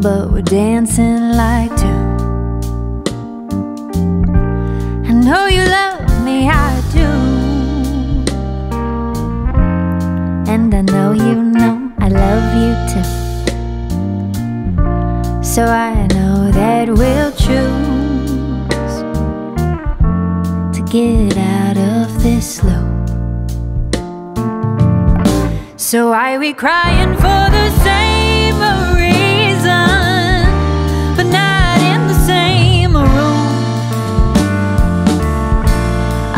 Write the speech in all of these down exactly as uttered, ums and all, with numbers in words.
but we're dancing like two. I know you love me, I do. And I know you know I love you too. So I know that we'll choose to get out of this loop. So why we crying for the same reason, but not in the same room?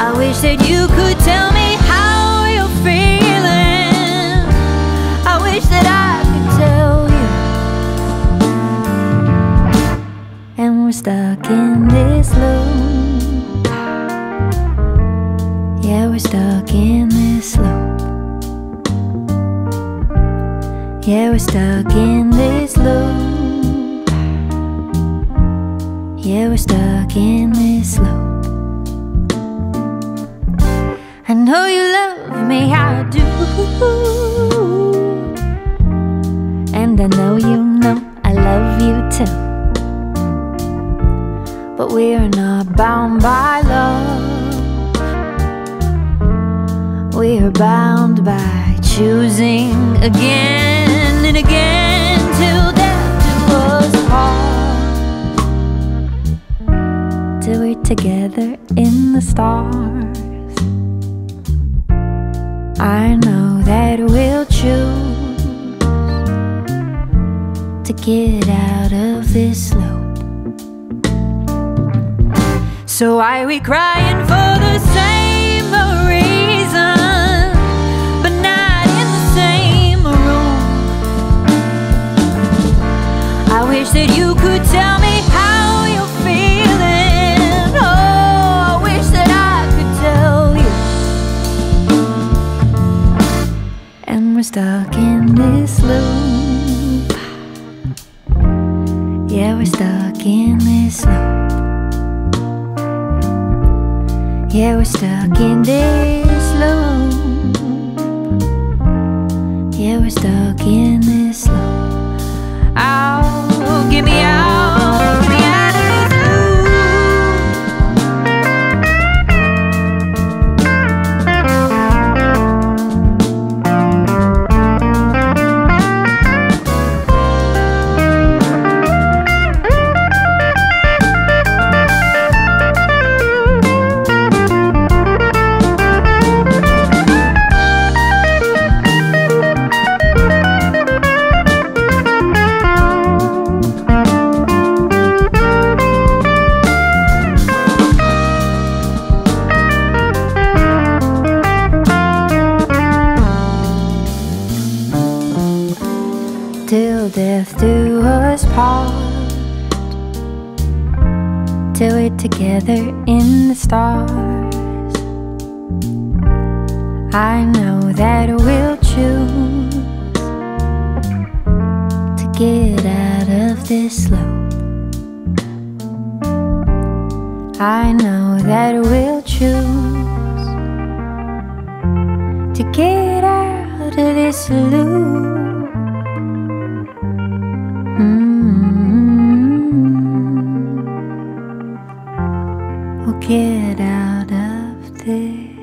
I wish that you could tell me how you're feeling. I wish that I could tell you. And we're stuck in this loop. Yeah, we're stuck in this loop. Yeah, we're stuck in this loop. Yeah, we're stuck in this loop. I know you love me, I do. And I know you know I love you too. But we're not bound by love. We're bound by choosing again and again, till death do us apart, till we're together in the stars. I know that we'll choose to get out of this loop. So why we crying for the same reason? I wish that you could tell me how you're feeling. Oh, I wish that I could tell you. And we're stuck in this loop. Yeah, we're stuck in this loop. Yeah, we're stuck in this loop. Yeah, we're stuck in this loop. Out. Get me out, get me out of this till death do us part, till we're together in the stars. I know that we'll choose to get out of this loop. I know that we'll choose to get out of this loop. Get out of this.